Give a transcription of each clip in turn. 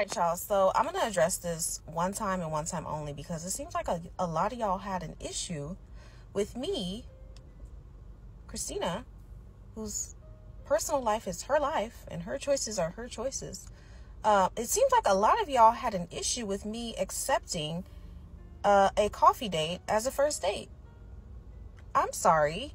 right, y'all, so I'm gonna address this one time and one time only, because it seems like a lot of y'all had an issue with me, Christina, whose personal life is her life and her choices are her choices. It seems like a lot of y'all had an issue with me accepting a coffee date as a first date. I'm sorry.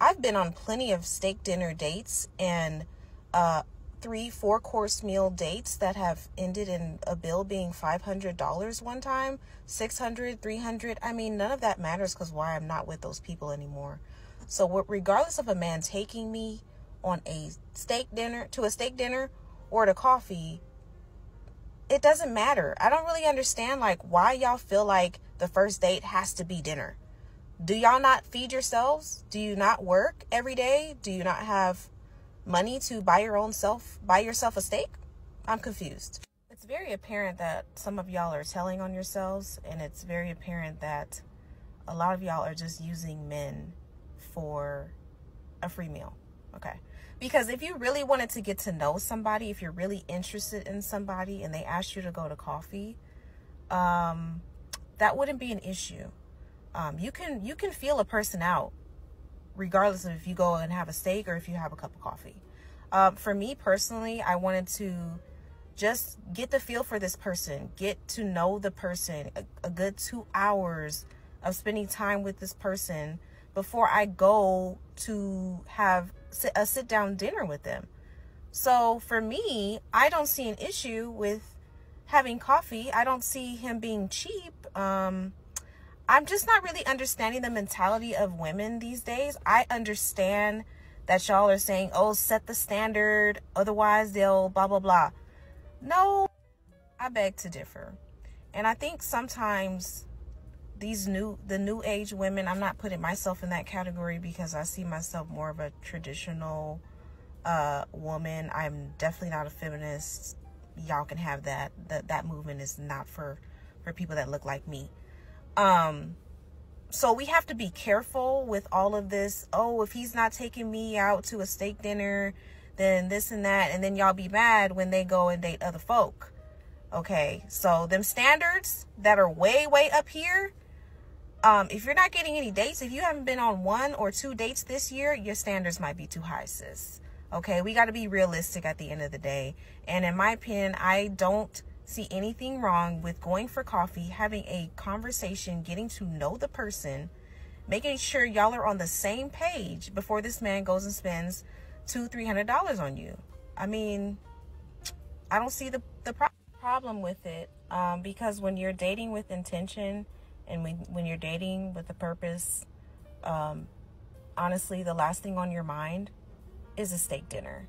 I've been on plenty of steak dinner dates and 3-4-course meal dates that have ended in a bill being $500 one time, $600, $300. I mean, none of that matters because why I'm not with those people anymore. So regardless of a man taking me on a steak dinner or to coffee, it doesn't matter. I don't really understand like why y'all feel like the first date has to be dinner. Do y'all not feed yourselves? Do you not work every day? Do you not have money to buy yourself a steak? I'm confused. It's very apparent that some of y'all are telling on yourselves, and it's very apparent that a lot of y'all are just using men for a free meal. Okay. Because if you really wanted to get to know somebody, if you're really interested in somebody and they asked you to go to coffee, that wouldn't be an issue. You can feel a person out regardless of if you go and have a steak or if you have a cup of coffee. For me personally, I wanted to just get the feel for this person, get to know the person, a good 2 hours of spending time with this person before I go to have a sit-down dinner with them. So for me, I don't see an issue with having coffee. I don't see him being cheap. I'm just not really understanding the mentality of women these days. I understand that y'all are saying, oh, set the standard, otherwise they'll blah, blah, blah. No, I beg to differ. And I think sometimes the new age women, I'm not putting myself in that category because I see myself more of a traditional woman. I'm definitely not a feminist. Y'all can have that. That movement is not for people that look like me. So we have to be careful with all of this. Oh, if he's not taking me out to a steak dinner, then this and that, and then y'all be mad when they go and date other folk. Okay, so them standards that are way, way up here. If you're not getting any dates, if you haven't been on 1 or 2 dates this year, your standards might be too high, sis. Okay, we got to be realistic at the end of the day. And in my opinion, I don't see anything wrong with going for coffee, having a conversation, getting to know the person, making sure y'all are on the same page before this man goes and spends $200-$300 on you. I mean, I don't see the problem with it, because when you're dating with intention, and when you're dating with a purpose, honestly, the last thing on your mind is a steak dinner.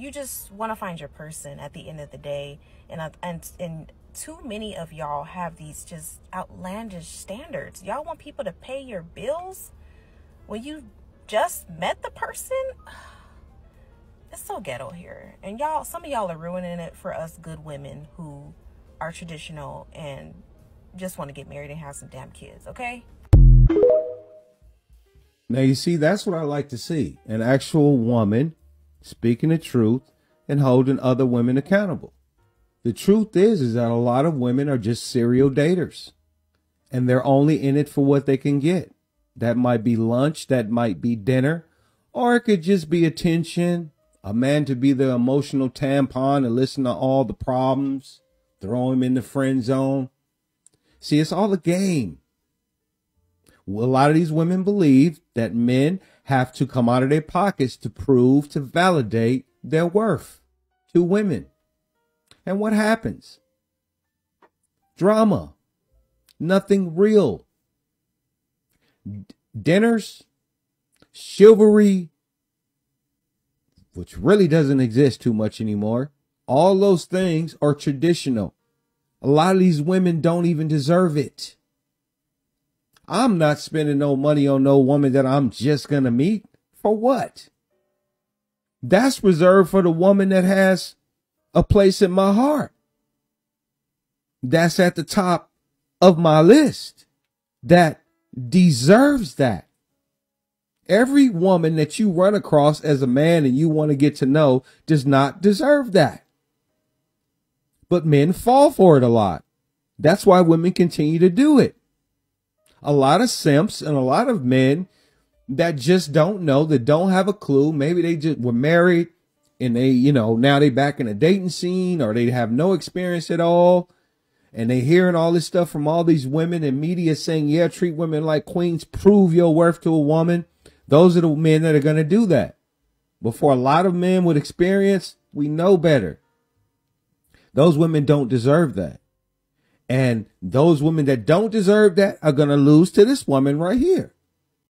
You just want to find your person at the end of the day. And too many of y'all have these just outlandish standards. Y'all want people to pay your bills when you just met the person? It's so ghetto here. And y'all, some of y'all are ruining it for us good women who are traditional and just want to get married and have some damn kids, okay? Now, you see, that's what I like to see. An actual woman speaking the truth and holding other women accountable. The truth is that a lot of women are just serial daters. And they're only in it for what they can get. That might be lunch, that might be dinner, or it could just be attention. A man to be the emotional tampon and listen to all the problems. Throw him in the friend zone. See, it's all a game. Well, a lot of these women believe that men have to come out of their pockets to prove, to validate their worth to women. And what happens? Drama. Nothing real. Dinners. Chivalry. Which really doesn't exist too much anymore. All those things are traditional. A lot of these women don't even deserve it. I'm not spending no money on no woman that I'm just going to meet. For what? That's reserved for the woman that has a place in my heart. That's at the top of my list. That deserves that. Every woman that you run across as a man and you want to get to know does not deserve that. but men fall for it a lot. That's why women continue to do it. A lot of simps and a lot of men that just don't know, that don't have a clue. Maybe they just were married and they, you know, now they back in the dating scene, or they have no experience at all. And they hearing all this stuff from all these women and media saying, yeah, treat women like queens, prove your worth to a woman. Those are the men that are going to do that. But for a lot of men with experience, we know better. Those women don't deserve that. And those women that don't deserve that are going to lose to this woman right here.